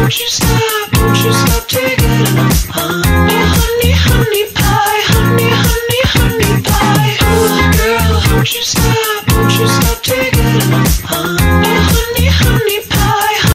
Don't you stop, take